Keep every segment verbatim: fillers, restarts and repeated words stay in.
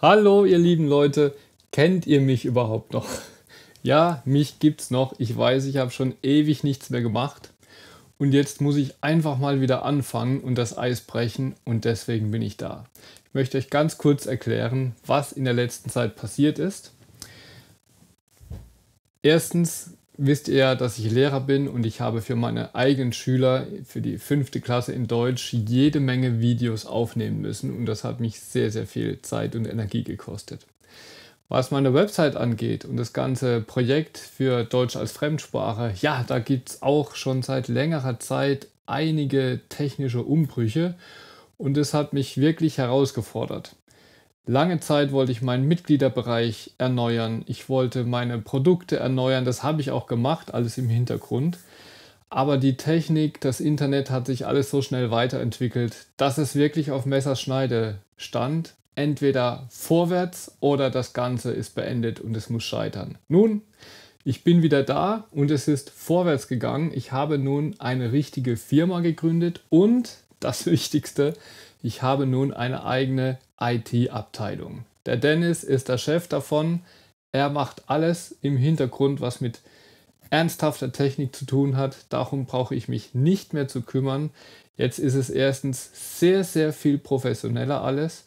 Hallo ihr lieben Leute, kennt ihr mich überhaupt noch? Ja, mich gibt's noch. Ich weiß, ich habe schon ewig nichts mehr gemacht. Und jetzt muss ich einfach mal wieder anfangen und das Eis brechen und deswegen bin ich da. Ich möchte euch ganz kurz erklären, was in der letzten Zeit passiert ist. Erstens wisst ihr, dass ich Lehrer bin und ich habe für meine eigenen Schüler, für die fünfte Klasse in Deutsch, jede Menge Videos aufnehmen müssen und das hat mich sehr, sehr viel Zeit und Energie gekostet. Was meine Website angeht und das ganze Projekt für Deutsch als Fremdsprache, ja, da gibt es auch schon seit längerer Zeit einige technische Umbrüche und es hat mich wirklich herausgefordert. Lange Zeit wollte ich meinen Mitgliederbereich erneuern, ich wollte meine Produkte erneuern, das habe ich auch gemacht, alles im Hintergrund. Aber die Technik, das Internet hat sich alles so schnell weiterentwickelt, dass es wirklich auf Messerschneide stand. Entweder vorwärts oder das Ganze ist beendet und es muss scheitern. Nun, ich bin wieder da und es ist vorwärts gegangen. Ich habe nun eine richtige Firma gegründet und das Wichtigste, ich habe nun eine eigene I T-Abteilung. Der Dennis ist der Chef davon. Er macht alles im Hintergrund, was mit ernsthafter Technik zu tun hat. Darum brauche ich mich nicht mehr zu kümmern. Jetzt ist es erstens sehr, sehr viel professioneller alles.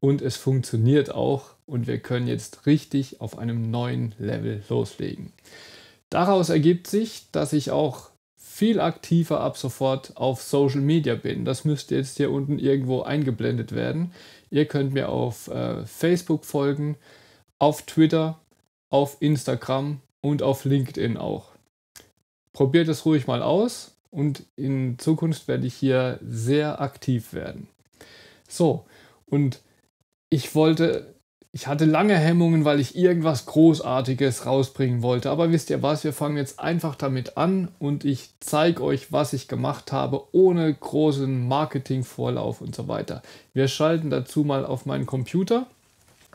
Und es funktioniert auch und wir können jetzt richtig auf einem neuen Level loslegen. Daraus ergibt sich, dass ich auch viel aktiver ab sofort auf Social Media bin. Das müsste jetzt hier unten irgendwo eingeblendet werden. Ihr könnt mir auf äh, Facebook folgen, auf Twitter, auf Instagram und auf LinkedIn auch. Probiert es ruhig mal aus und in Zukunft werde ich hier sehr aktiv werden. So, und Ich wollte, ich hatte lange Hemmungen, weil ich irgendwas Großartiges rausbringen wollte. Aber wisst ihr was, wir fangen jetzt einfach damit an und ich zeige euch, was ich gemacht habe, ohne großen Marketingvorlauf und so weiter. Wir schalten dazu mal auf meinen Computer.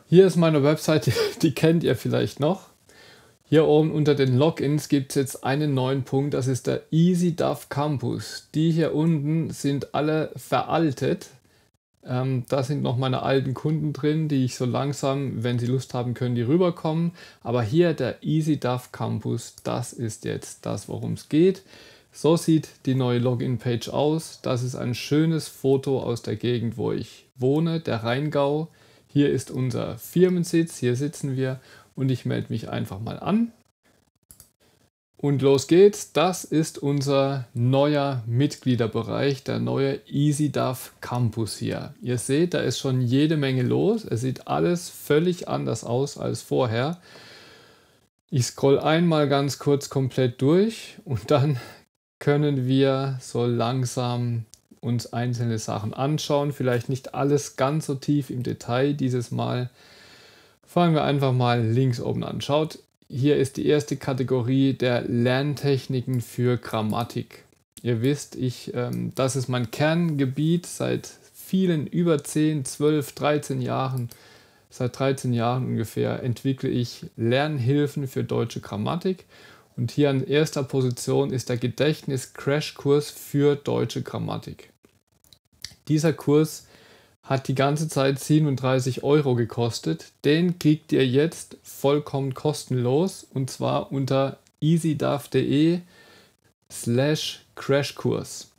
Hier ist meine Webseite, die kennt ihr vielleicht noch. Hier oben unter den Logins gibt es jetzt einen neuen Punkt, das ist der easyDaF Campus. Die hier unten sind alle veraltet. Ähm, da sind noch meine alten Kunden drin, die ich so langsam, wenn sie Lust haben, können die rüberkommen. Aber hier der easyDaF Campus, das ist jetzt das, worum es geht. So sieht die neue Login-Page aus. Das ist ein schönes Foto aus der Gegend, wo ich wohne, der Rheingau. Hier ist unser Firmensitz, hier sitzen wir und ich melde mich einfach mal an. Und los geht's, das ist unser neuer Mitgliederbereich, der neue easyDaF Campus hier. Ihr seht, da ist schon jede Menge los, es sieht alles völlig anders aus als vorher. Ich scroll einmal ganz kurz komplett durch und dann können wir so langsam uns einzelne Sachen anschauen. Vielleicht nicht alles ganz so tief im Detail dieses Mal. Fangen wir einfach mal links oben an. Schaut. Hier ist die erste Kategorie der Lerntechniken für Grammatik. Ihr wisst, ich, ähm, das ist mein Kerngebiet seit vielen, über zehn, zwölf, dreizehn Jahren, seit dreizehn Jahren ungefähr, entwickle ich Lernhilfen für deutsche Grammatik. Und hier an erster Position ist der Gedächtnis-Crashkurs für deutsche Grammatik. Dieser Kurs hat die ganze Zeit siebenunddreißig Euro gekostet. Den kriegt ihr jetzt vollkommen kostenlos und zwar unter easydaf.de slash crashkurs.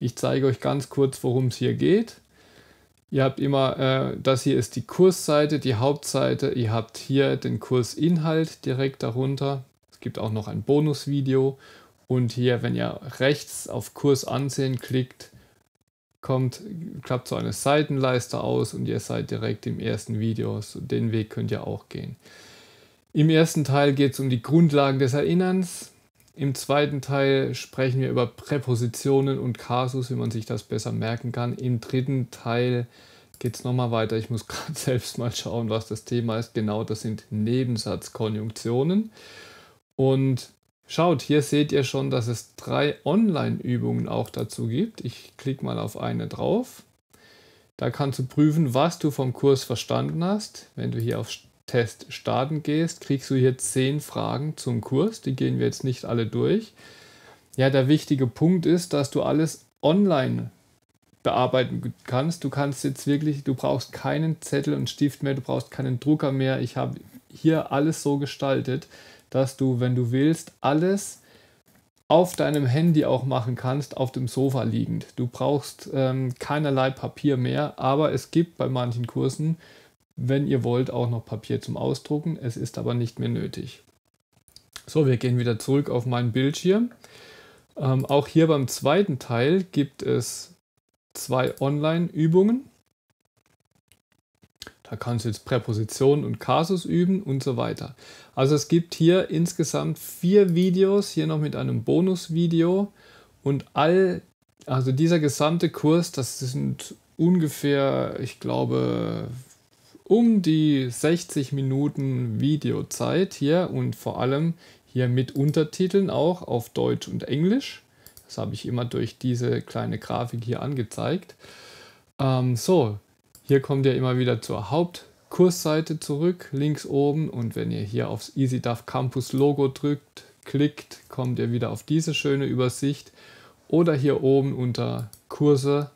Ich zeige euch ganz kurz, worum es hier geht. Ihr habt immer, äh, das hier ist die Kursseite, die Hauptseite. Ihr habt hier den Kursinhalt direkt darunter. Es gibt auch noch ein Bonusvideo. Und hier, wenn ihr rechts auf Kurs ansehen klickt, kommt, klappt so eine Seitenleiste aus und ihr seid direkt im ersten Video. So den Weg könnt ihr auch gehen. Im ersten Teil geht es um die Grundlagen des Erinnerns. Im zweiten Teil sprechen wir über Präpositionen und Kasus, wie man sich das besser merken kann. Im dritten Teil geht es nochmal weiter. Ich muss gerade selbst mal schauen, was das Thema ist. Genau, das sind Nebensatzkonjunktionen. Und schaut, hier seht ihr schon, dass es drei Online-Übungen auch dazu gibt. Ich klicke mal auf eine drauf. Da kannst du prüfen, was du vom Kurs verstanden hast. Wenn du hier auf Test starten gehst, kriegst du hier zehn Fragen zum Kurs. Die gehen wir jetzt nicht alle durch. Ja, der wichtige Punkt ist, dass du alles online bearbeiten kannst. Du kannst jetzt wirklich, du brauchst keinen Zettel und Stift mehr, du brauchst keinen Drucker mehr. Ich habe hier alles so gestaltet, dass du, wenn du willst, alles auf deinem Handy auch machen kannst, auf dem Sofa liegend. Du brauchst ähm, keinerlei Papier mehr, aber es gibt bei manchen Kursen, wenn ihr wollt, auch noch Papier zum Ausdrucken. Es ist aber nicht mehr nötig. So, wir gehen wieder zurück auf meinen Bildschirm. Ähm, auch hier beim zweiten Teil gibt es zwei Online-Übungen. Da kannst du jetzt Präpositionen und Kasus üben und so weiter. Also es gibt hier insgesamt vier Videos, hier noch mit einem Bonusvideo. Und all, also dieser gesamte Kurs, das sind ungefähr, ich glaube, um die sechzig Minuten Videozeit hier und vor allem hier mit Untertiteln auch auf Deutsch und Englisch. Das habe ich immer durch diese kleine Grafik hier angezeigt. Ähm, so. Hier kommt ihr immer wieder zur Hauptkursseite zurück, links oben. Und wenn ihr hier aufs easyDaF Campus Logo drückt, klickt, kommt ihr wieder auf diese schöne Übersicht. Oder hier oben unter Kurse,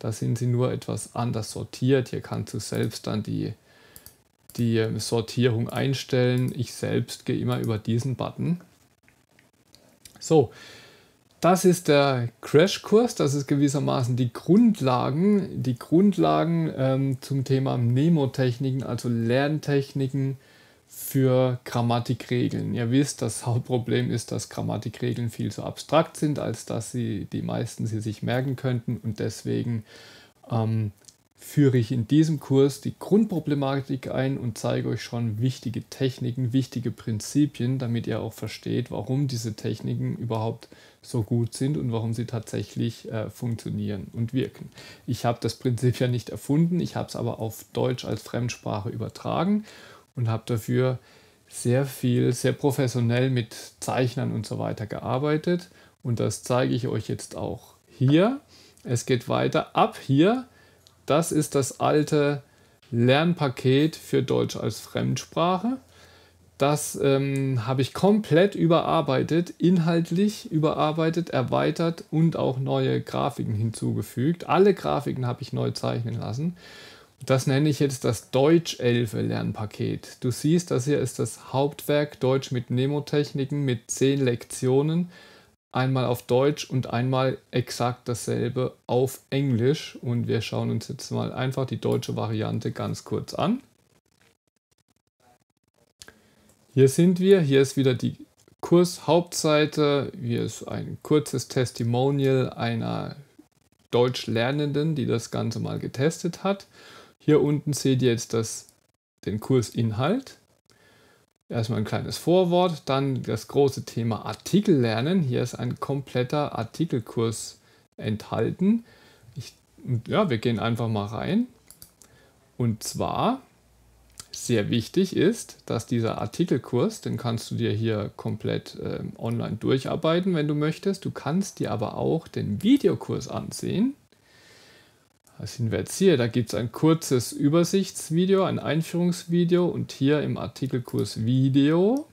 da sind sie nur etwas anders sortiert. Hier kannst du selbst dann die, die Sortierung einstellen. Ich selbst gehe immer über diesen Button. So. Das ist der Crashkurs, das ist gewissermaßen die Grundlagen, die Grundlagen ähm, zum Thema Mnemotechniken, also Lerntechniken für Grammatikregeln. Ihr wisst, das Hauptproblem ist, dass Grammatikregeln viel zu abstrakt sind, als dass sie die meisten sie sich merken könnten, und deswegen ähm, führe ich in diesem Kurs die Grundproblematik ein und zeige euch schon wichtige Techniken, wichtige Prinzipien, damit ihr auch versteht, warum diese Techniken überhaupt so gut sind und warum sie tatsächlich äh, funktionieren und wirken. Ich habe das Prinzip ja nicht erfunden, ich habe es aber auf Deutsch als Fremdsprache übertragen und habe dafür sehr viel, sehr professionell mit Zeichnern und so weiter gearbeitet, und das zeige ich euch jetzt auch hier. Es geht weiter ab hier. Das ist das alte Lernpaket für Deutsch als Fremdsprache. Das ähm, habe ich komplett überarbeitet, inhaltlich überarbeitet, erweitert und auch neue Grafiken hinzugefügt. Alle Grafiken habe ich neu zeichnen lassen. Das nenne ich jetzt das Deutsch-Elfe-Lernpaket. Du siehst, das hier ist das Hauptwerk Deutsch mit Mnemotechniken mit zehn Lektionen. Einmal auf Deutsch und einmal exakt dasselbe auf Englisch. Und wir schauen uns jetzt mal einfach die deutsche Variante ganz kurz an. Hier sind wir, hier ist wieder die Kurshauptseite, hier ist ein kurzes Testimonial einer Deutschlernenden, die das Ganze mal getestet hat. Hier unten seht ihr jetzt das, den Kursinhalt. Erstmal ein kleines Vorwort, dann das große Thema Artikel lernen. Hier ist ein kompletter Artikelkurs enthalten. Ich, ja, wir gehen einfach mal rein. Und zwar, sehr wichtig ist, dass dieser Artikelkurs, den kannst du dir hier komplett äh, online durcharbeiten, wenn du möchtest. Du kannst dir aber auch den Videokurs ansehen. Da sind wir jetzt hier, da gibt es ein kurzes Übersichtsvideo, ein Einführungsvideo, und hier im Artikelkurs Video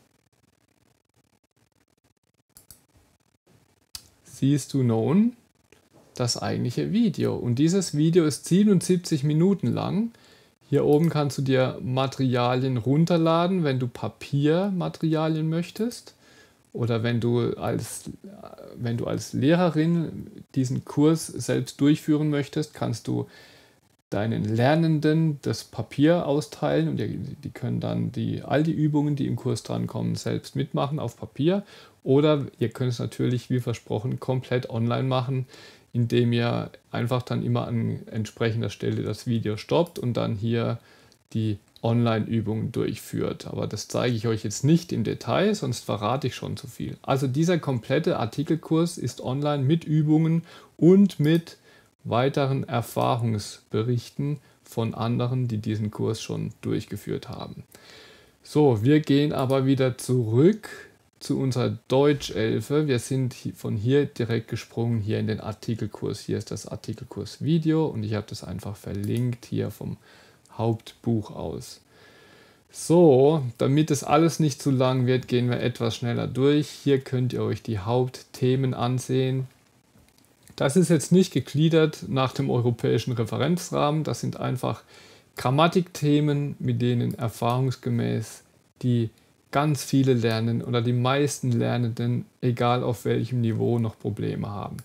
siehst du nun das eigentliche Video. Und dieses Video ist siebenundsiebzig Minuten lang. Hier oben kannst du dir Materialien runterladen, wenn du Papiermaterialien möchtest. Oder wenn du als, wenn du als Lehrerin diesen Kurs selbst durchführen möchtest, kannst du deinen Lernenden das Papier austeilen, und die, die können dann die, all die Übungen, die im Kurs drankommen, selbst mitmachen auf Papier. Oder ihr könnt es natürlich, wie versprochen, komplett online machen, indem ihr einfach dann immer an entsprechender Stelle das Video stoppt und dann hier die Online-Übungen durchführt. Aber das zeige ich euch jetzt nicht im Detail, sonst verrate ich schon zu viel. Also dieser komplette Artikelkurs ist online mit Übungen und mit weiteren Erfahrungsberichten von anderen, die diesen Kurs schon durchgeführt haben. So, wir gehen aber wieder zurück zu unserer Deutsch-Elfe. Wir sind von hier direkt gesprungen, hier in den Artikelkurs. Hier ist das Artikelkurs-Video, und ich habe das einfach verlinkt hier vom Hauptbuch aus. So, damit es alles nicht zu lang wird, gehen wir etwas schneller durch. Hier könnt ihr euch die Hauptthemen ansehen. Das ist jetzt nicht gegliedert nach dem europäischen Referenzrahmen. Das sind einfach Grammatikthemen, mit denen erfahrungsgemäß die ganz viele Lernenden oder die meisten Lernenden, egal auf welchem Niveau, noch Probleme haben.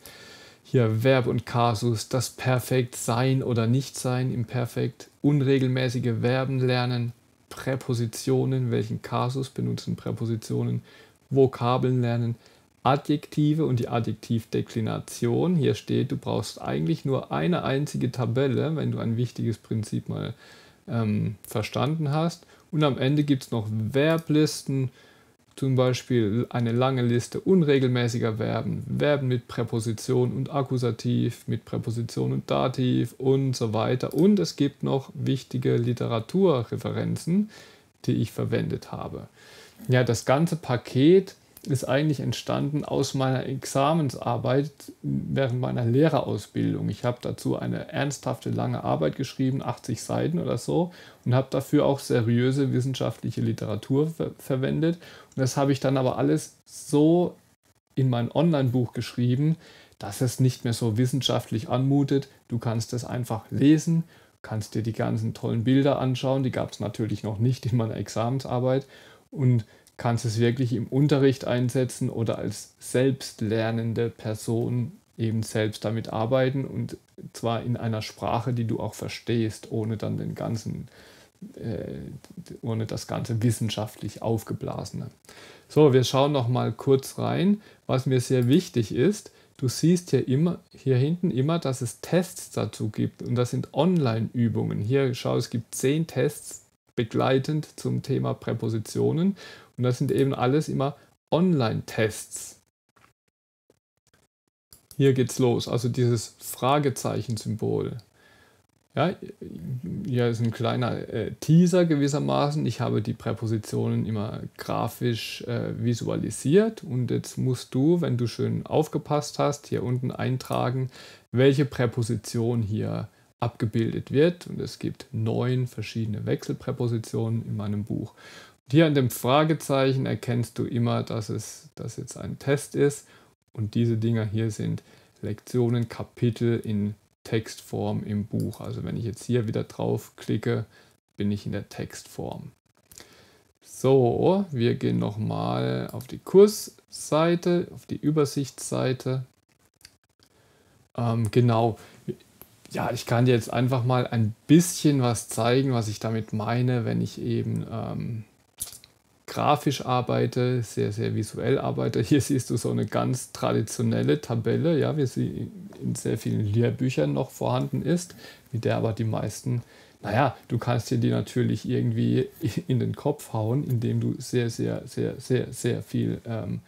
Hier Verb und Kasus, das Perfekt sein oder nicht sein im Perfekt, unregelmäßige Verben lernen, Präpositionen, welchen Kasus benutzen Präpositionen, Vokabeln lernen, Adjektive und die Adjektivdeklination. Hier steht, du brauchst eigentlich nur eine einzige Tabelle, wenn du ein wichtiges Prinzip mal ähm, verstanden hast. Und am Ende gibt es noch Verblisten, zum Beispiel eine lange Liste unregelmäßiger Verben, Verben mit Präposition und Akkusativ, mit Präposition und Dativ und so weiter. Und es gibt noch wichtige Literaturreferenzen, die ich verwendet habe. Ja, das ganze Paket ist eigentlich entstanden aus meiner Examensarbeit während meiner Lehrerausbildung. Ich habe dazu eine ernsthafte, lange Arbeit geschrieben, achtzig Seiten oder so, und habe dafür auch seriöse wissenschaftliche Literatur ver verwendet. Und das habe ich dann aber alles so in mein Online-Buch geschrieben, dass es nicht mehr so wissenschaftlich anmutet. Du kannst es einfach lesen, kannst dir die ganzen tollen Bilder anschauen. Die gab es natürlich noch nicht in meiner Examensarbeit. Und kannst es wirklich im Unterricht einsetzen oder als selbstlernende Person eben selbst damit arbeiten, und zwar in einer Sprache, die du auch verstehst, ohne dann den ganzen, äh, ohne das ganze wissenschaftlich Aufgeblasene. So, wir schauen noch mal kurz rein, was mir sehr wichtig ist. Du siehst hier immer, hier hinten immer, dass es Tests dazu gibt, und das sind Online-Übungen. Hier schau, es gibt zehn Tests begleitend zum Thema Präpositionen. Und das sind eben alles immer Online-Tests. Hier geht's los, also dieses Fragezeichen-Symbol. Ja, hier ist ein kleiner äh, Teaser gewissermaßen. Ich habe die Präpositionen immer grafisch äh, visualisiert. Und jetzt musst du, wenn du schön aufgepasst hast, hier unten eintragen, welche Präposition hier abgebildet wird. Und es gibt neun verschiedene Wechselpräpositionen in meinem Buch. Hier an dem Fragezeichen erkennst du immer, dass es dass jetzt ein Test ist, und diese Dinger hier sind Lektionen, Kapitel in Textform im Buch. Also wenn ich jetzt hier wieder drauf klicke, bin ich in der Textform. So, wir gehen nochmal auf die Kursseite, auf die Übersichtsseite. Ähm, genau. Ja, ich kann dir jetzt einfach mal ein bisschen was zeigen, was ich damit meine, wenn ich eben Ähm, grafisch arbeite, sehr, sehr visuell arbeite. Hier siehst du so eine ganz traditionelle Tabelle, ja, wie sie in sehr vielen Lehrbüchern noch vorhanden ist, mit der aber die meisten, naja, du kannst dir die natürlich irgendwie in den Kopf hauen, indem du sehr, sehr, sehr, sehr, sehr viel ähm,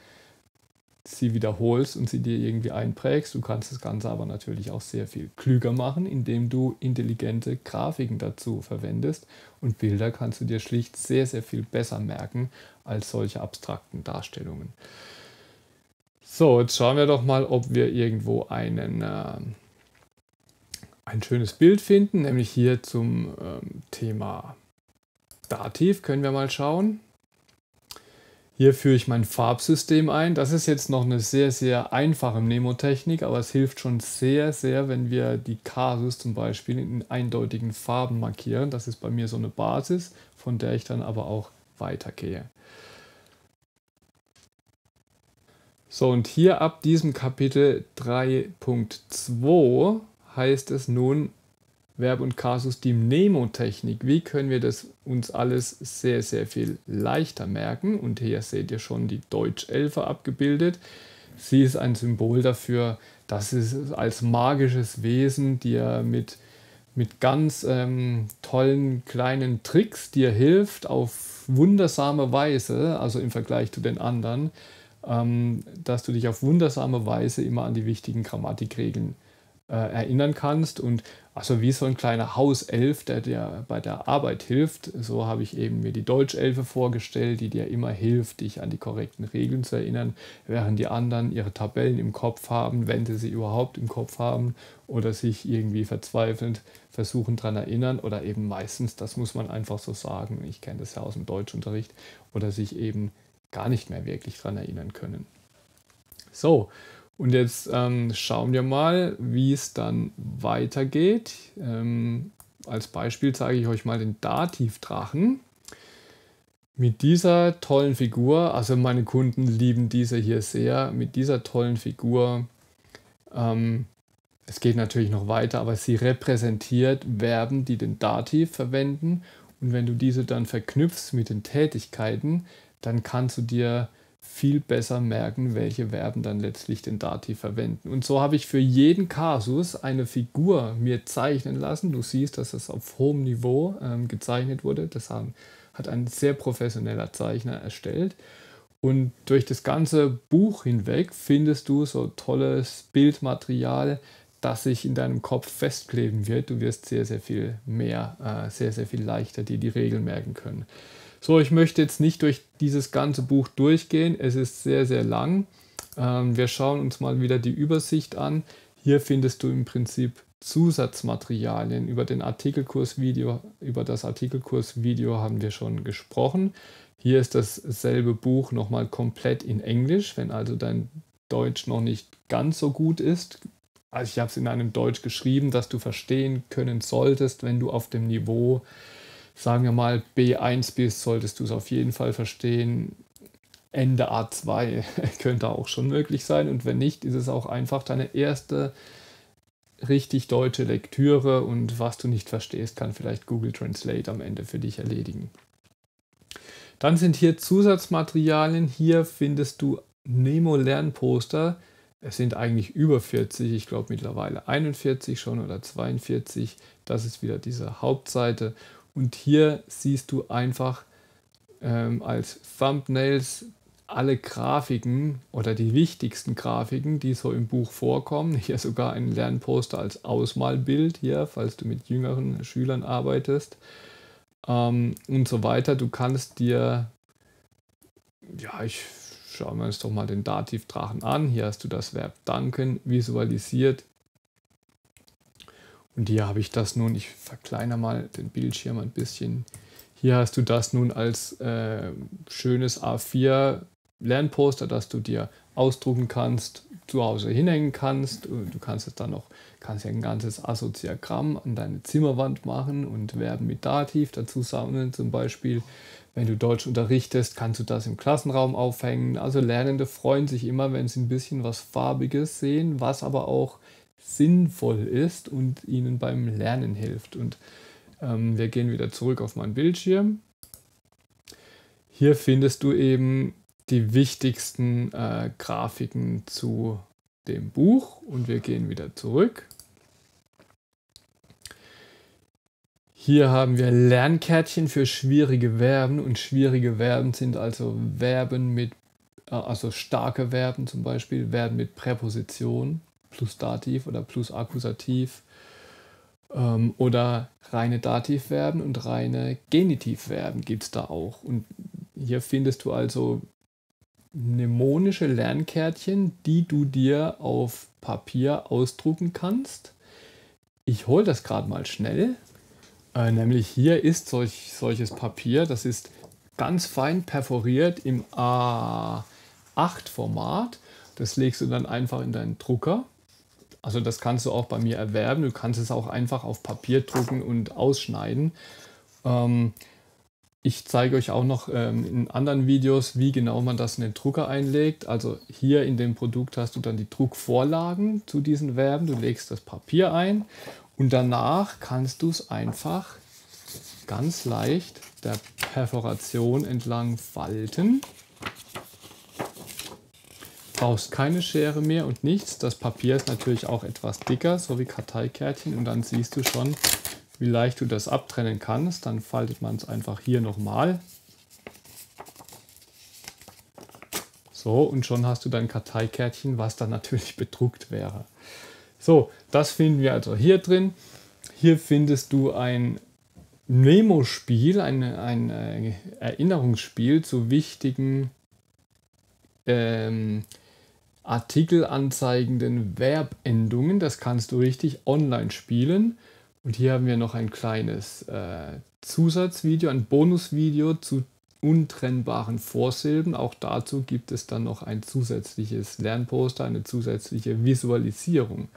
sie wiederholst und sie dir irgendwie einprägst. Du kannst das Ganze aber natürlich auch sehr viel klüger machen, indem du intelligente Grafiken dazu verwendest, und Bilder kannst du dir schlicht sehr, sehr viel besser merken als solche abstrakten Darstellungen. So, jetzt schauen wir doch mal, ob wir irgendwo einen, äh, ein schönes Bild finden, nämlich hier zum ähm, Thema Dativ können wir mal schauen. Hier führe ich mein Farbsystem ein. Das ist jetzt noch eine sehr, sehr einfache Mnemotechnik, aber es hilft schon sehr, sehr, wenn wir die Kasus zum Beispiel in eindeutigen Farben markieren. Das ist bei mir so eine Basis, von der ich dann aber auch weitergehe. So, und hier ab diesem Kapitel drei Punkt zwei heißt es nun Verb und Kasus, die Mnemotechnik. Wie können wir das uns alles sehr, sehr viel leichter merken? Und hier seht ihr schon die Deutsch-Elfe abgebildet. Sie ist ein Symbol dafür, dass es als magisches Wesen dir mit, mit ganz ähm, tollen kleinen Tricks dir hilft, auf wundersame Weise, also im Vergleich zu den anderen, ähm, dass du dich auf wundersame Weise immer an die wichtigen Grammatikregeln äh, erinnern kannst. Und also wie so ein kleiner Hauself, der dir bei der Arbeit hilft. So habe ich eben mir die Deutschelfe vorgestellt, die dir immer hilft, dich an die korrekten Regeln zu erinnern, während die anderen ihre Tabellen im Kopf haben, wenn sie sie überhaupt im Kopf haben, oder sich irgendwie verzweifelnd versuchen daran erinnern, oder eben meistens, das muss man einfach so sagen, ich kenne das ja aus dem Deutschunterricht, oder sich eben gar nicht mehr wirklich daran erinnern können. So, Und jetzt ähm, schauen wir mal, wie es dann weitergeht. Ähm, als Beispiel zeige ich euch mal den Dativdrachen. Mit dieser tollen Figur, also meine Kunden lieben diese hier sehr, mit dieser tollen Figur, ähm, es geht natürlich noch weiter, aber sie repräsentiert Verben, die den Dativ verwenden. Und wenn du diese dann verknüpfst mit den Tätigkeiten, dann kannst du dir viel besser merken, welche Verben dann letztlich den Dativ verwenden. Und so habe ich für jeden Kasus eine Figur mir zeichnen lassen. Du siehst, dass das auf hohem Niveau ähm, gezeichnet wurde. Das haben, hat ein sehr professioneller Zeichner erstellt. Und durch das ganze Buch hinweg findest du so tolles Bildmaterial, das sich in deinem Kopf festkleben wird. Du wirst sehr, sehr viel mehr, äh, sehr, sehr viel leichter dir die Regeln merken können. So, ich möchte jetzt nicht durch dieses ganze Buch durchgehen, es ist sehr, sehr lang. Ähm, wir schauen uns mal wieder die Übersicht an. Hier findest du im Prinzip Zusatzmaterialien. Über den Artikelkursvideo, über das Artikelkursvideo haben wir schon gesprochen. Hier ist dasselbe Buch nochmal komplett in Englisch, wenn also dein Deutsch noch nicht ganz so gut ist. Also ich habe es in einem Deutsch geschrieben, das du verstehen können solltest, wenn du auf dem Niveau, sagen wir mal, B eins bist, solltest du es auf jeden Fall verstehen. Ende A zwei könnte auch schon möglich sein. Und wenn nicht, ist es auch einfach deine erste richtig deutsche Lektüre. Und was du nicht verstehst, kann vielleicht Google Translate am Ende für dich erledigen. Dann sind hier Zusatzmaterialien. Hier findest du Nemo-Lernposter. Es sind eigentlich über vierzig, ich glaube mittlerweile einundvierzig schon oder zweiundvierzig. Das ist wieder diese Hauptseite. Und hier siehst du einfach ähm, als Thumbnails alle Grafiken oder die wichtigsten Grafiken, die so im Buch vorkommen. Hier sogar ein Lernposter als Ausmalbild, hier, falls du mit jüngeren Schülern arbeitest, ähm, und so weiter. Du kannst dir, ja, ich schaue mir jetzt doch mal den Dativdrachen an. Hier hast du das Verb danken visualisiert. Und hier habe ich das nun, ich verkleinere mal den Bildschirm ein bisschen. Hier hast du das nun als äh, schönes A vier Lernposter, das du dir ausdrucken kannst, zu Hause hinhängen kannst. Du kannst es dann noch, kannst ja ein ganzes Assoziagramm an deine Zimmerwand machen und Verben mit Dativ dazu sammeln. Zum Beispiel, wenn du Deutsch unterrichtest, kannst du das im Klassenraum aufhängen. Also Lernende freuen sich immer, wenn sie ein bisschen was Farbiges sehen, was aber auch sinnvoll ist und ihnen beim Lernen hilft. Und ähm, wir gehen wieder zurück auf meinen Bildschirm. Hier findest du eben die wichtigsten äh, Grafiken zu dem Buch und wir gehen wieder zurück. Hier haben wir Lernkärtchen für schwierige Verben und schwierige Verben sind also Verben mit, äh, also starke Verben zum Beispiel, Verben mit Präposition. Plus Dativ oder Plus Akkusativ ähm, oder reine Dativverben und reine Genitivverben gibt es da auch. Und hier findest du also mnemonische Lernkärtchen, die du dir auf Papier ausdrucken kannst. Ich hole das gerade mal schnell. Äh, nämlich hier ist solch, solches Papier, das ist ganz fein perforiert im A acht Format. Das legst du dann einfach in deinen Drucker. Also das kannst du auch bei mir erwerben. Du kannst es auch einfach auf Papier drucken und ausschneiden. Ähm, ich zeige euch auch noch ähm, in anderen Videos, wie genau man das in den Drucker einlegt. Also hier in dem Produkt hast du dann die Druckvorlagen zu diesen Verben. Du legst das Papier ein und danach kannst du es einfach ganz leicht der Perforation entlang falten. Du brauchst keine Schere mehr und nichts. Das Papier ist natürlich auch etwas dicker, so wie Karteikärtchen. Und dann siehst du schon, wie leicht du das abtrennen kannst. Dann faltet man es einfach hier nochmal. So, und schon hast du dein Karteikärtchen, was dann natürlich bedruckt wäre. So, das finden wir also hier drin. Hier findest du ein Memo-Spiel, ein, ein äh, Erinnerungsspiel zu wichtigen Ähm, Artikel anzeigenden Verbendungen. Das kannst du richtig online spielen. Und hier haben wir noch ein kleines äh, Zusatzvideo, ein Bonusvideo zu untrennbaren Vorsilben. Auch dazu gibt es dann noch ein zusätzliches Lernposter, eine zusätzliche Visualisierung.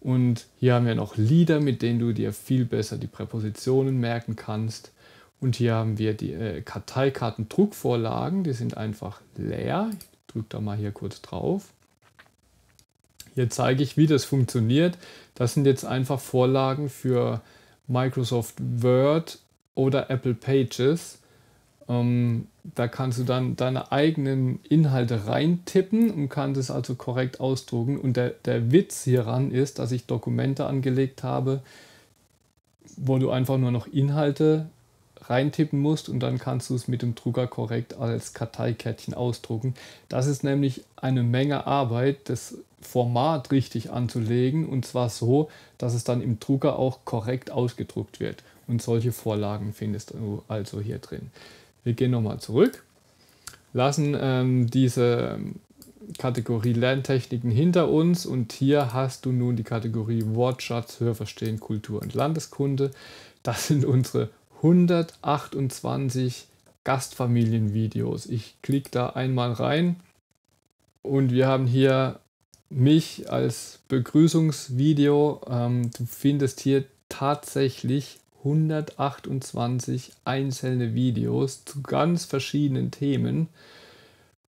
Und hier haben wir noch Lieder, mit denen du dir viel besser die Präpositionen merken kannst. Und hier haben wir die äh, Karteikarten-Druckvorlagen, die sind einfach leer. Ich drücke da mal hier kurz drauf. Hier zeige ich, wie das funktioniert. Das sind jetzt einfach Vorlagen für Microsoft Word oder Apple Pages. Ähm, da kannst du dann deine eigenen Inhalte reintippen und kannst es also korrekt ausdrucken. Und der, der Witz hieran ist, dass ich Dokumente angelegt habe, wo du einfach nur noch Inhalte reintippen musst und dann kannst du es mit dem Drucker korrekt als Karteikärtchen ausdrucken. Das ist nämlich eine Menge Arbeit, das Format richtig anzulegen, und zwar so, dass es dann im Drucker auch korrekt ausgedruckt wird. Und solche Vorlagen findest du also hier drin. Wir gehen nochmal zurück, lassen ähm, diese Kategorie Lerntechniken hinter uns und hier hast du nun die Kategorie Wortschatz, Hörverstehen, Kultur und Landeskunde. Das sind unsere hundertachtundzwanzig Gastfamilienvideos. Ich klicke da einmal rein und wir haben hier mich als Begrüßungsvideo. Ähm, du findest hier tatsächlich hundertachtundzwanzig einzelne Videos zu ganz verschiedenen Themen.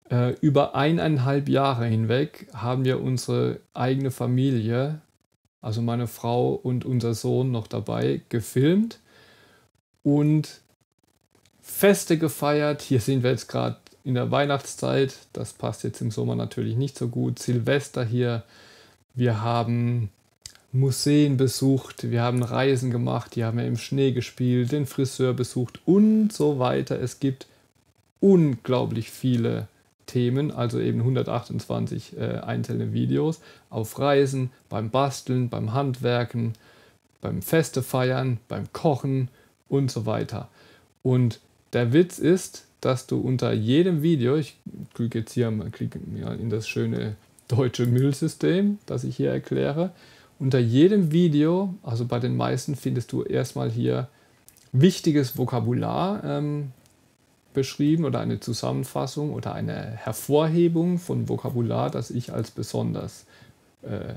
Äh, über eineinhalb Jahre hinweg haben wir unsere eigene Familie, also meine Frau und unser Sohn noch dabei, gefilmt und Feste gefeiert. Hier sind wir jetzt gerade in der Weihnachtszeit. Das passt jetzt im Sommer natürlich nicht so gut. Silvester hier. Wir haben Museen besucht, wir haben Reisen gemacht, hier haben wir im Schnee gespielt, den Friseur besucht und so weiter. Es gibt unglaublich viele Themen, also eben hundertachtundzwanzig äh, einzelne Videos auf Reisen, beim Basteln, beim Handwerken, beim Feste feiern, beim Kochen und so weiter. Und der Witz ist, dass du unter jedem Video, ich klicke jetzt hier klicke in das schöne deutsche Müllsystem, das ich hier erkläre, unter jedem Video, also bei den meisten, findest du erstmal hier wichtiges Vokabular ähm, beschrieben oder eine Zusammenfassung oder eine Hervorhebung von Vokabular, das ich als besonders, äh,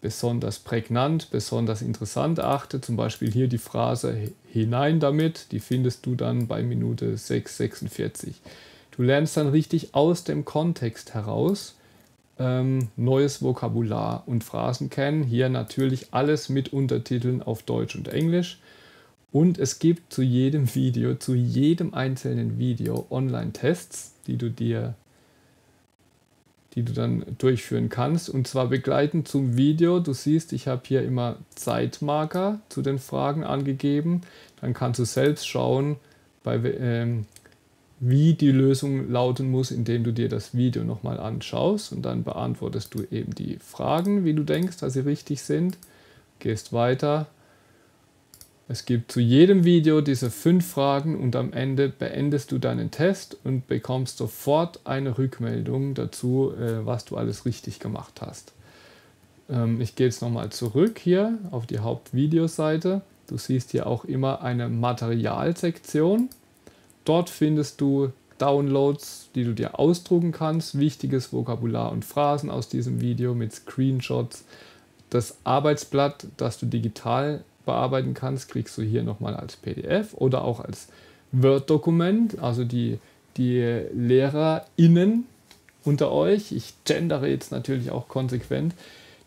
besonders prägnant, besonders interessant achte. Zum Beispiel hier die Phrase "hinein damit", die findest du dann bei Minute sechs Komma sechsundvierzig. Du lernst dann richtig aus dem Kontext heraus Ähm, neues Vokabular und Phrasen kennen. Hier natürlich alles mit Untertiteln auf Deutsch und Englisch. Und es gibt zu jedem Video, zu jedem einzelnen Video Online-Tests, die du dir, die du dann durchführen kannst. Und zwar begleitend zum Video. Du siehst, ich habe hier immer Zeitmarker zu den Fragen angegeben. Dann kannst du selbst schauen, bei ähm, wie die Lösung lauten muss, indem du dir das Video nochmal anschaust und dann beantwortest du eben die Fragen, wie du denkst, dass sie richtig sind. Gehst weiter. Es gibt zu jedem Video diese fünf Fragen und am Ende beendest du deinen Test und bekommst sofort eine Rückmeldung dazu, was du alles richtig gemacht hast. Ich gehe jetzt nochmal zurück hier auf die Hauptvideoseite. Du siehst hier auch immer eine Materialsektion. Dort findest du Downloads, die du dir ausdrucken kannst, wichtiges Vokabular und Phrasen aus diesem Video mit Screenshots. Das Arbeitsblatt, das du digital bearbeiten kannst, kriegst du hier nochmal als P D F oder auch als Word-Dokument. Also die, die LehrerInnen unter euch, ich gendere jetzt natürlich auch konsequent,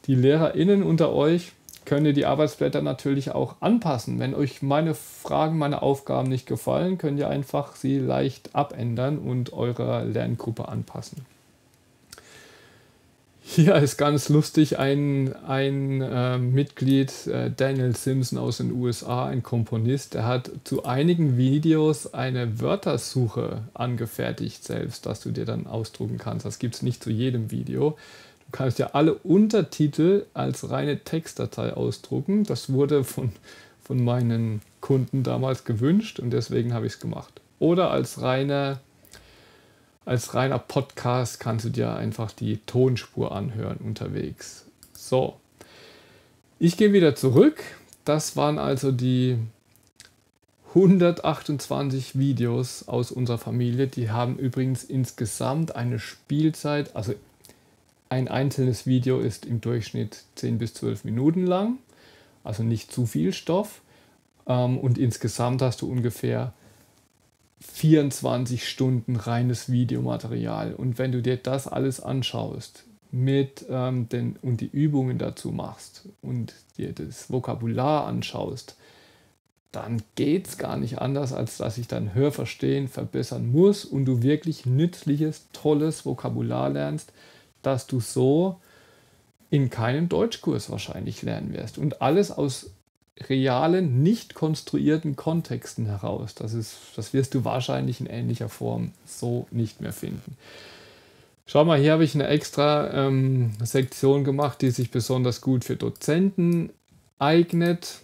die LehrerInnen unter euch könnt ihr die Arbeitsblätter natürlich auch anpassen. Wenn euch meine Fragen, meine Aufgaben nicht gefallen, könnt ihr einfach sie leicht abändern und eurer Lerngruppe anpassen. Hier ist ganz lustig ein, ein äh, Mitglied, äh, Daniel Simpson aus den U S A, ein Komponist, der hat zu einigen Videos eine Wörtersuche angefertigt selbst, dass du dir dann ausdrucken kannst. Das gibt es nicht zu jedem Video. Du kannst ja alle Untertitel als reine Textdatei ausdrucken. Das wurde von, von meinen Kunden damals gewünscht und deswegen habe ich es gemacht. Oder als reiner, als reiner Podcast kannst du dir einfach die Tonspur anhören unterwegs. So, ich gehe wieder zurück. Das waren also die hundertachtundzwanzig Videos aus unserer Familie. Die haben übrigens insgesamt eine Spielzeit, also ein einzelnes Video ist im Durchschnitt zehn bis zwölf Minuten lang, also nicht zu viel Stoff. Und insgesamt hast du ungefähr vierundzwanzig Stunden reines Videomaterial. Und wenn du dir das alles anschaust mit, ähm, den, und die Übungen dazu machst und dir das Vokabular anschaust, dann geht es gar nicht anders, als dass ich dein Hörverstehen verbessern muss und du wirklich nützliches, tolles Vokabular lernst, dass du so in keinem Deutschkurs wahrscheinlich lernen wirst. Und alles aus realen, nicht konstruierten Kontexten heraus. Das ist, das wirst du wahrscheinlich in ähnlicher Form so nicht mehr finden. Schau mal, hier habe ich eine extra ähm, Sektion gemacht, die sich besonders gut für Dozenten eignet.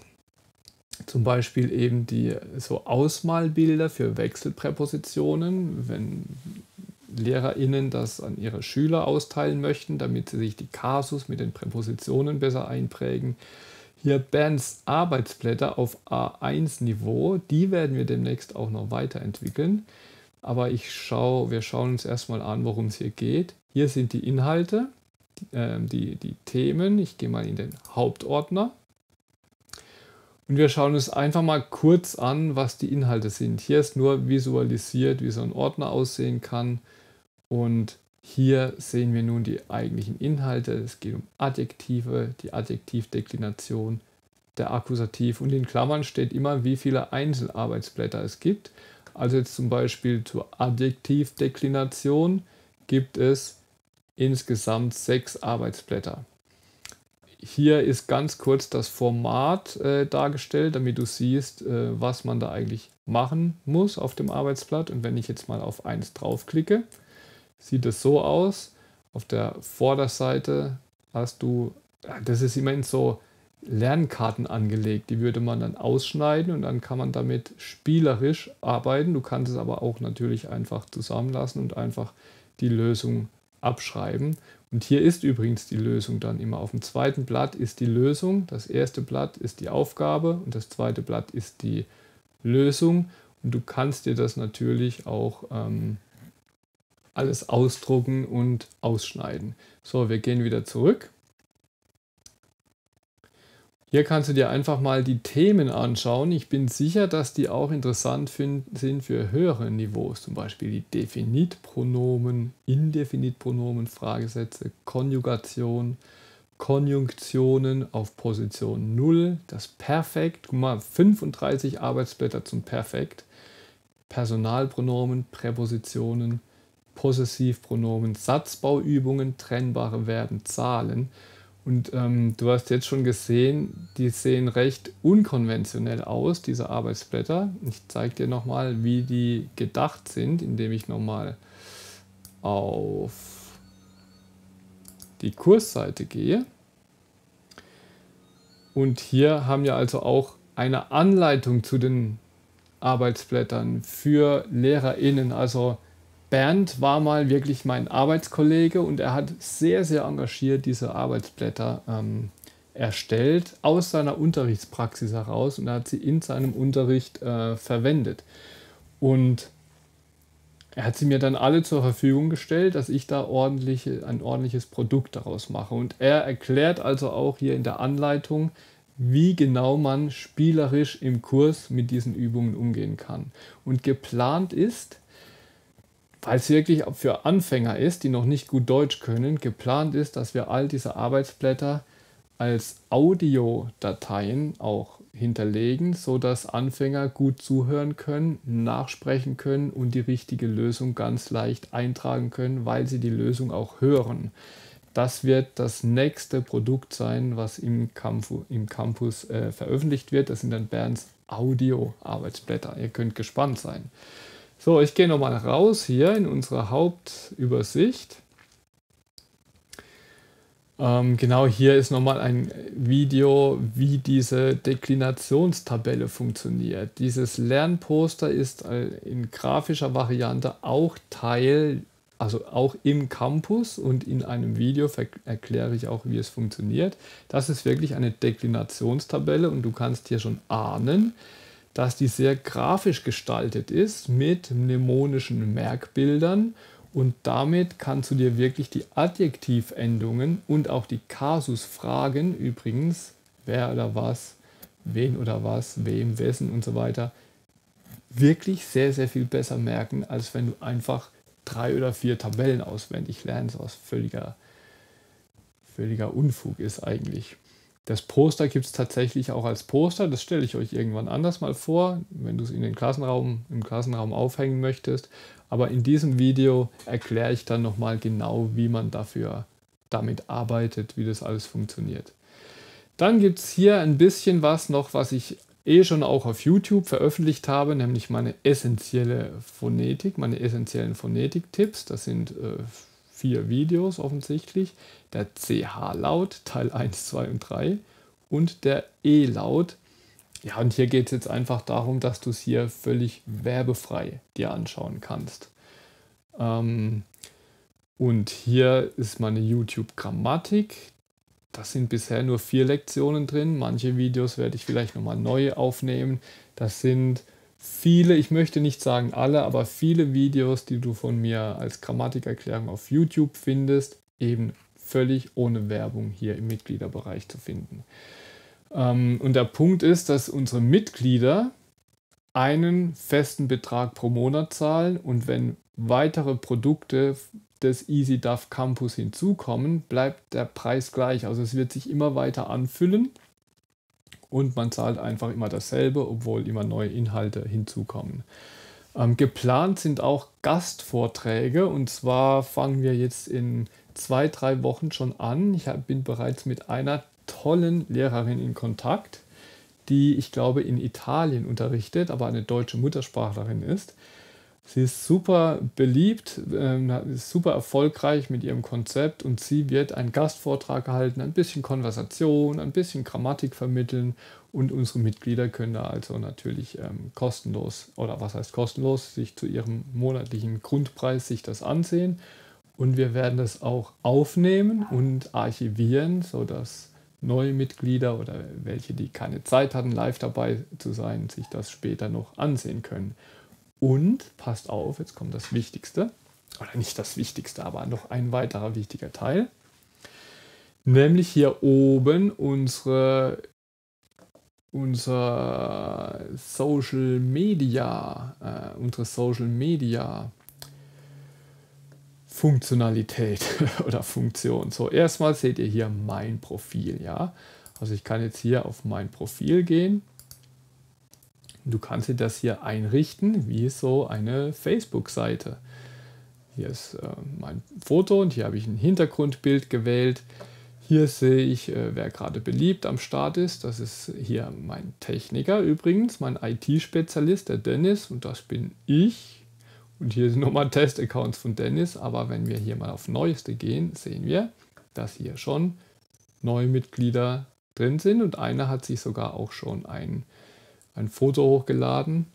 Zum Beispiel eben die so Ausmalbilder für Wechselpräpositionen, wenn LehrerInnen das an ihre Schüler austeilen möchten, damit sie sich die Kasus mit den Präpositionen besser einprägen. Hier Bernds Arbeitsblätter auf A eins Niveau, die werden wir demnächst auch noch weiterentwickeln. Aber ich schau, wir schauen uns erstmal an, worum es hier geht. Hier sind die Inhalte, äh, die, die Themen. Ich gehe mal in den Hauptordner. Und wir schauen uns einfach mal kurz an, was die Inhalte sind. Hier ist nur visualisiert, wie so ein Ordner aussehen kann. Und hier sehen wir nun die eigentlichen Inhalte. Es geht um Adjektive, die Adjektivdeklination, der Akkusativ und in Klammern steht immer, wie viele Einzelarbeitsblätter es gibt. Also jetzt zum Beispiel zur Adjektivdeklination gibt es insgesamt sechs Arbeitsblätter. Hier ist ganz kurz das Format äh, dargestellt, damit du siehst, äh, was man da eigentlich machen muss auf dem Arbeitsblatt. Und wenn ich jetzt mal auf eins draufklicke, sieht es so aus. Auf der Vorderseite hast du, das ist immerhin so Lernkarten angelegt, die würde man dann ausschneiden und dann kann man damit spielerisch arbeiten. Du kannst es aber auch natürlich einfach zusammenlassen und einfach die Lösung abschreiben. Und hier ist übrigens die Lösung dann immer. Auf dem zweiten Blatt ist die Lösung, das erste Blatt ist die Aufgabe und das zweite Blatt ist die Lösung. Und du kannst dir das natürlich auch ähm, alles ausdrucken und ausschneiden. So, wir gehen wieder zurück. Hier kannst du dir einfach mal die Themen anschauen. Ich bin sicher, dass die auch interessant sind für höhere Niveaus, zum Beispiel die Definitpronomen, Indefinitpronomen, Fragesätze, Konjugation, Konjunktionen auf Position null, das Perfekt, guck mal, fünfunddreißig Arbeitsblätter zum Perfekt, Personalpronomen, Präpositionen, Possessivpronomen, Satzbauübungen, trennbare Verben, Zahlen. Und ähm, du hast jetzt schon gesehen, die sehen recht unkonventionell aus, diese Arbeitsblätter. Ich zeige dir nochmal, wie die gedacht sind, indem ich nochmal auf die Kursseite gehe. Und hier haben wir also auch eine Anleitung zu den Arbeitsblättern für LehrerInnen, also Bernd war mal wirklich mein Arbeitskollege und er hat sehr, sehr engagiert diese Arbeitsblätter ähm, erstellt, aus seiner Unterrichtspraxis heraus und er hat sie in seinem Unterricht äh, verwendet. Und er hat sie mir dann alle zur Verfügung gestellt, dass ich da ordentliche, ein ordentliches Produkt daraus mache. Und er erklärt also auch hier in der Anleitung, wie genau man spielerisch im Kurs mit diesen Übungen umgehen kann. Und geplant ist, falls wirklich für Anfänger ist, die noch nicht gut Deutsch können, geplant ist, dass wir all diese Arbeitsblätter als Audiodateien auch hinterlegen, sodass Anfänger gut zuhören können, nachsprechen können und die richtige Lösung ganz leicht eintragen können, weil sie die Lösung auch hören. Das wird das nächste Produkt sein, was im, Campu- im Campus äh, veröffentlicht wird. Das sind dann Bernds Audio-Arbeitsblätter. Ihr könnt gespannt sein. So, ich gehe nochmal raus hier in unsere Hauptübersicht. Ähm, genau, hier ist nochmal ein Video, wie diese Deklinationstabelle funktioniert. Dieses Lernposter ist in grafischer Variante auch Teil, also auch im Campus und in einem Video erkläre ich auch, wie es funktioniert. Das ist wirklich eine Deklinationstabelle und du kannst hier schon ahnen, dass die sehr grafisch gestaltet ist mit mnemonischen Merkbildern, und damit kannst du dir wirklich die Adjektivendungen und auch die Kasusfragen, übrigens wer oder was, wen oder was, wem, wessen und so weiter, wirklich sehr, sehr viel besser merken, als wenn du einfach drei oder vier Tabellen auswendig lernst, was völliger, völliger Unfug ist eigentlich. Das Poster gibt es tatsächlich auch als Poster, das stelle ich euch irgendwann anders mal vor, wenn du es in den Klassenraum, im Klassenraum aufhängen möchtest. Aber in diesem Video erkläre ich dann nochmal genau, wie man dafür damit arbeitet, wie das alles funktioniert. Dann gibt es hier ein bisschen was noch, was ich eh schon auch auf YouTube veröffentlicht habe, nämlich meine essentielle Phonetik, meine essentiellen Phonetik-Tipps. Das sind äh, vier Videos offensichtlich, der C H-Laut, Teil eins, zwei und drei und der E-Laut. Ja, und hier geht es jetzt einfach darum, dass du es hier völlig werbefrei dir anschauen kannst. Ähm, und hier ist meine YouTube-Grammatik. Das sind bisher nur vier Lektionen drin. Manche Videos werde ich vielleicht nochmal neu aufnehmen. Das sind viele, ich möchte nicht sagen alle, aber viele Videos, die du von mir als Grammatikerklärung auf YouTube findest, eben völlig ohne Werbung hier im Mitgliederbereich zu finden. Und der Punkt ist, dass unsere Mitglieder einen festen Betrag pro Monat zahlen, und wenn weitere Produkte des easyDaF Campus hinzukommen, bleibt der Preis gleich. Also es wird sich immer weiter anfüllen. Und man zahlt einfach immer dasselbe, obwohl immer neue Inhalte hinzukommen. Ähm, geplant sind auch Gastvorträge, und zwar fangen wir jetzt in zwei, drei Wochen schon an. Ich hab, bin bereits mit einer tollen Lehrerin in Kontakt, die ich glaube in Italien unterrichtet, aber eine deutsche Muttersprachlerin ist. Sie ist super beliebt, äh, ist super erfolgreich mit ihrem Konzept, und sie wird einen Gastvortrag halten, ein bisschen Konversation, ein bisschen Grammatik vermitteln, und unsere Mitglieder können da also natürlich ähm, kostenlos, oder was heißt kostenlos, sich zu ihrem monatlichen Grundpreis sich das ansehen, und wir werden das auch aufnehmen und archivieren, sodass neue Mitglieder oder welche, die keine Zeit hatten, live dabei zu sein, sich das später noch ansehen können. Und, passt auf, jetzt kommt das Wichtigste, oder nicht das Wichtigste, aber noch ein weiterer wichtiger Teil, nämlich hier oben unsere, unser Social Media, äh, unsere Social Media Funktionalität oder Funktion. So, erstmal seht ihr hier mein Profil, ja. Also ich kann jetzt hier auf mein Profil gehen. Du kannst dir das hier einrichten wie so eine Facebook-Seite. Hier ist äh, mein Foto, und hier habe ich ein Hintergrundbild gewählt. Hier sehe ich, äh, wer gerade beliebt am Start ist. Das ist hier mein Techniker übrigens, mein I T-Spezialist, der Dennis, und das bin ich. Und hier sind nochmal Test-Accounts von Dennis, aber wenn wir hier mal auf Neueste gehen, sehen wir, dass hier schon neue Mitglieder drin sind, und einer hat sich sogar auch schon ein ein Foto hochgeladen,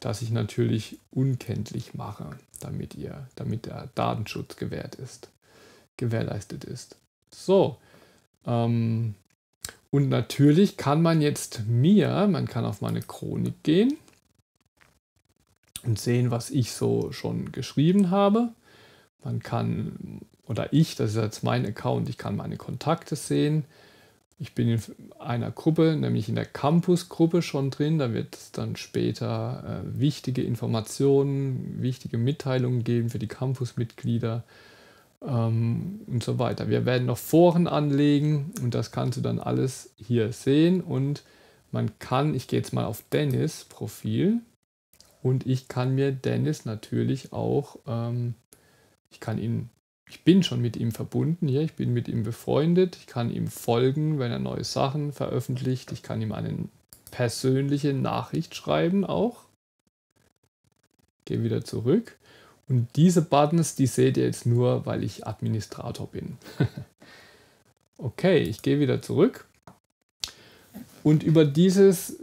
das ich natürlich unkenntlich mache, damit, ihr, damit der Datenschutz gewährt ist, gewährleistet ist. So, ähm, und natürlich kann man jetzt mir, man kann auf meine Chronik gehen und sehen, was ich so schon geschrieben habe. Man kann, oder ich, das ist jetzt mein Account, ich kann meine Kontakte sehen. Ich bin in einer Gruppe, nämlich in der Campus-Gruppe schon drin. Da wird es dann später äh, wichtige Informationen, wichtige Mitteilungen geben für die Campus-Mitglieder ähm, und so weiter. Wir werden noch Foren anlegen, und das kannst du dann alles hier sehen. Und man kann, ich gehe jetzt mal auf Dennis' Profil, und ich kann mir Dennis natürlich auch, ähm, ich kann ihn Ich bin schon mit ihm verbunden hier, ich bin mit ihm befreundet, ich kann ihm folgen, wenn er neue Sachen veröffentlicht, ich kann ihm eine persönliche Nachricht schreiben auch. Gehe wieder zurück, und diese Buttons, die seht ihr jetzt nur, weil ich Administrator bin. Okay, ich gehe wieder zurück, und über dieses,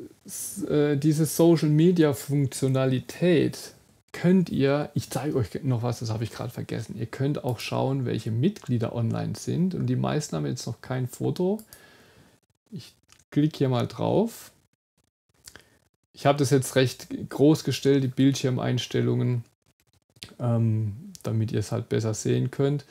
äh, diese Social Media Funktionalität könnt ihr, ich zeige euch noch was, das habe ich gerade vergessen, ihr könnt auch schauen, welche Mitglieder online sind, und die meisten haben jetzt noch kein Foto. Ich klicke hier mal drauf. Ich habe das jetzt recht groß gestellt, die Bildschirmeinstellungen, ähm, damit ihr es halt besser sehen könnt.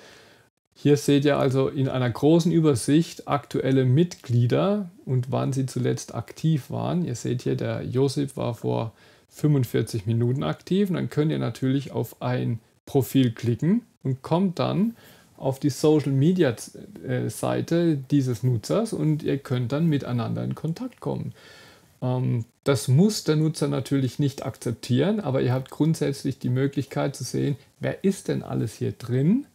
Hier seht ihr also in einer großen Übersicht aktuelle Mitglieder und wann sie zuletzt aktiv waren. Ihr seht hier, der Josip war vor fünfundvierzig Minuten aktiv. Und dann könnt ihr natürlich auf ein Profil klicken und kommt dann auf die Social-Media-Seite dieses Nutzers und ihr könnt dann miteinander in Kontakt kommen. Das muss der Nutzer natürlich nicht akzeptieren, aber ihr habt grundsätzlich die Möglichkeit zu sehen, wer ist denn alles hier drin,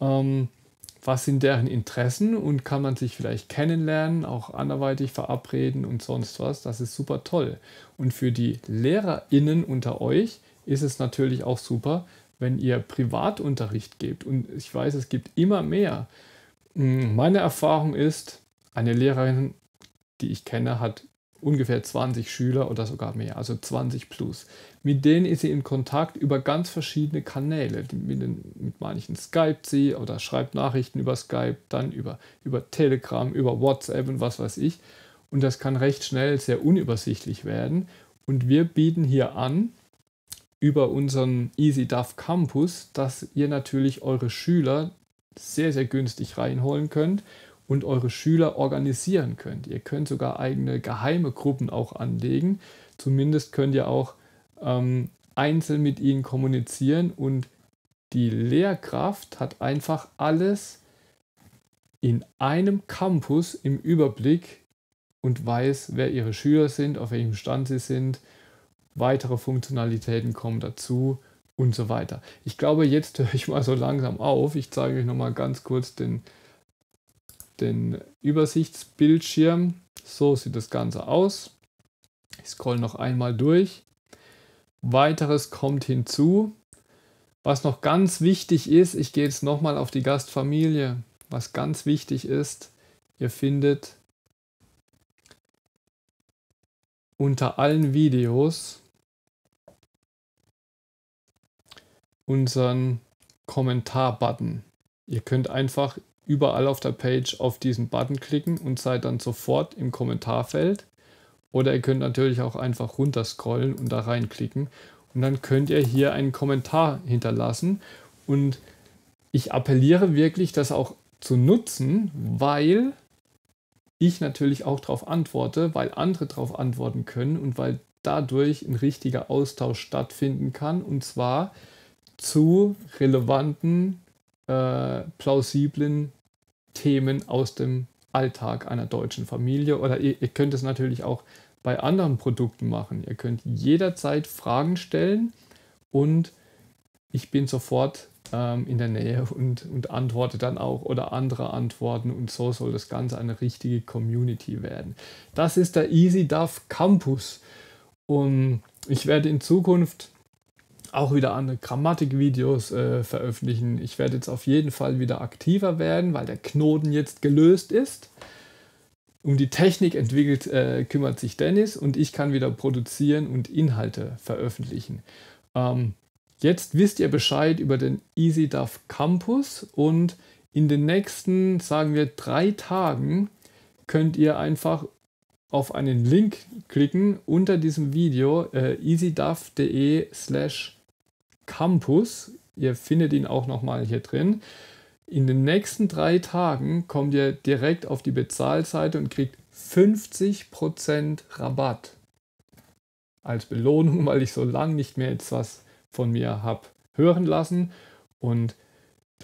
was sind deren Interessen und kann man sich vielleicht kennenlernen, auch anderweitig verabreden und sonst was. Das ist super toll. Und für die LehrerInnen unter euch ist es natürlich auch super, wenn ihr Privatunterricht gebt. Und ich weiß, es gibt immer mehr. Meine Erfahrung ist, eine Lehrerin, die ich kenne, hat ungefähr zwanzig Schüler oder sogar mehr, also zwanzig plus. Mit denen ist sie in Kontakt über ganz verschiedene Kanäle. Mit, den, mit manchen skypt sie oder schreibt Nachrichten über Skype, dann über, über Telegram, über WhatsApp und was weiß ich. Und das kann recht schnell sehr unübersichtlich werden. Und wir bieten hier an, über unseren easyDaF Campus, dass ihr natürlich eure Schüler sehr, sehr günstig reinholen könnt und eure Schüler organisieren könnt. Ihr könnt sogar eigene geheime Gruppen auch anlegen. Zumindest könnt ihr auch ähm, einzeln mit ihnen kommunizieren und die Lehrkraft hat einfach alles in einem Campus im Überblick und weiß, wer ihre Schüler sind, auf welchem Stand sie sind. Weitere Funktionalitäten kommen dazu und so weiter. Ich glaube, jetzt höre ich mal so langsam auf. Ich zeige euch nochmal ganz kurz den den Übersichtsbildschirm. So sieht das Ganze aus. Ich scroll noch einmal durch. Weiteres kommt hinzu. Was noch ganz wichtig ist, ich gehe jetzt nochmal auf die Gastfamilie. Was ganz wichtig ist, ihr findet unter allen Videos unseren Kommentar-Button. Ihr könnt einfach überall auf der Page auf diesen Button klicken und seid dann sofort im Kommentarfeld. Oder ihr könnt natürlich auch einfach runter scrollen und da reinklicken. Und dann könnt ihr hier einen Kommentar hinterlassen. Und ich appelliere wirklich, das auch zu nutzen, weil ich natürlich auch darauf antworte, weil andere darauf antworten können und weil dadurch ein richtiger Austausch stattfinden kann. Und zwar zu relevanten, äh, plausiblen Themen aus dem Alltag einer deutschen Familie oder ihr, ihr könnt es natürlich auch bei anderen Produkten machen. Ihr könnt jederzeit Fragen stellen und ich bin sofort ähm, in der Nähe und, und antworte dann auch oder andere antworten und so soll das Ganze eine richtige Community werden. Das ist der easyDaF Campus und ich werde in Zukunft auch wieder andere Grammatikvideos äh, veröffentlichen. Ich werde jetzt auf jeden Fall wieder aktiver werden, weil der Knoten jetzt gelöst ist. Um die Technik entwickelt äh, kümmert sich Dennis und ich kann wieder produzieren und Inhalte veröffentlichen. Ähm, jetzt wisst ihr Bescheid über den easyDaF Campus und in den nächsten, sagen wir, drei Tagen könnt ihr einfach auf einen Link klicken unter diesem Video äh, easydaf punkt de slash campus. Ihr findet ihn auch nochmal hier drin. In den nächsten drei Tagen kommt ihr direkt auf die Bezahlseite und kriegt fünfzig Prozent Rabatt. Als Belohnung, weil ich so lange nicht mehr etwas von mir habe hören lassen. Und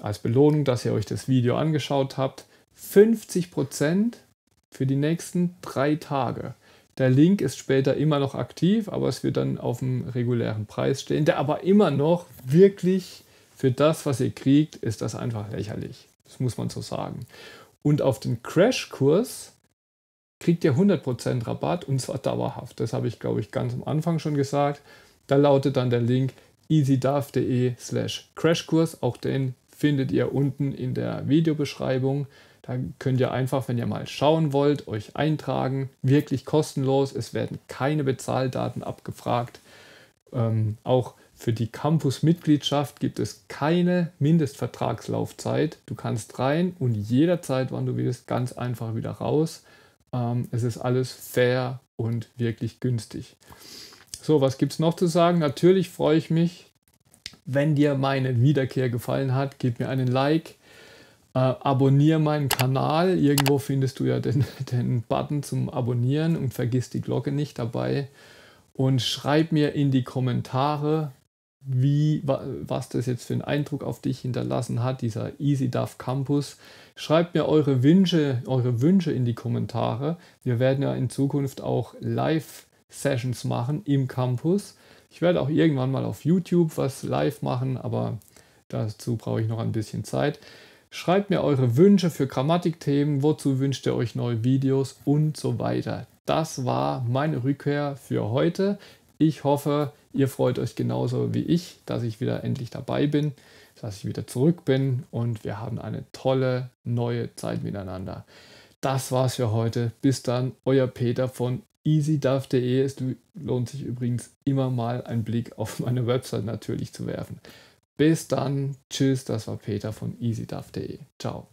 als Belohnung, dass ihr euch das Video angeschaut habt, fünfzig Prozent für die nächsten drei Tage. Der Link ist später immer noch aktiv, aber es wird dann auf dem regulären Preis stehen, der aber immer noch wirklich für das, was ihr kriegt, ist das einfach lächerlich. Das muss man so sagen. Und auf den Crashkurs kriegt ihr hundert Prozent Rabatt und zwar dauerhaft. Das habe ich, glaube ich, ganz am Anfang schon gesagt. Da lautet dann der Link easydaf punkt de slash crashkurs. Auch den findet ihr unten in der Videobeschreibung. Da könnt ihr einfach, wenn ihr mal schauen wollt, euch eintragen. Wirklich kostenlos. Es werden keine Bezahldaten abgefragt. Ähm, auch für die Campus-Mitgliedschaft gibt es keine Mindestvertragslaufzeit. Du kannst rein und jederzeit, wann du willst, ganz einfach wieder raus. Ähm, es ist alles fair und wirklich günstig. So, was gibt es noch zu sagen? Natürlich freue ich mich, wenn dir meine Wiederkehr gefallen hat. Gib mir einen Like, äh, abonniere meinen Kanal. Irgendwo findest du ja den, den Button zum Abonnieren und vergiss die Glocke nicht dabei. Und schreib mir in die Kommentare, wie, was das jetzt für einen Eindruck auf dich hinterlassen hat, dieser easyDaF Campus. Schreibt mir eure Wünsche, eure Wünsche in die Kommentare. Wir werden ja in Zukunft auch Live-Sessions machen im Campus. Ich werde auch irgendwann mal auf YouTube was live machen, aber dazu brauche ich noch ein bisschen Zeit. Schreibt mir eure Wünsche für Grammatikthemen, wozu wünscht ihr euch neue Videos und so weiter. Das war meine Rückkehr für heute. Ich hoffe, ihr freut euch genauso wie ich, dass ich wieder endlich dabei bin, dass ich wieder zurück bin und wir haben eine tolle neue Zeit miteinander. Das war's für heute. Bis dann, euer Peter von easydaf punkt de. Es lohnt sich übrigens immer mal einen Blick auf meine Website natürlich zu werfen. Bis dann, tschüss, das war Peter von easydaf punkt de. Ciao.